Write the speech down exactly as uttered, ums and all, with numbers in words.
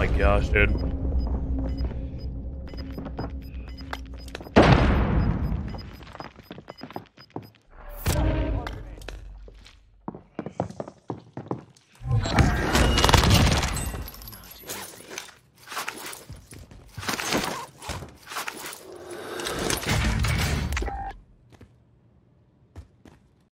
my gosh, dude.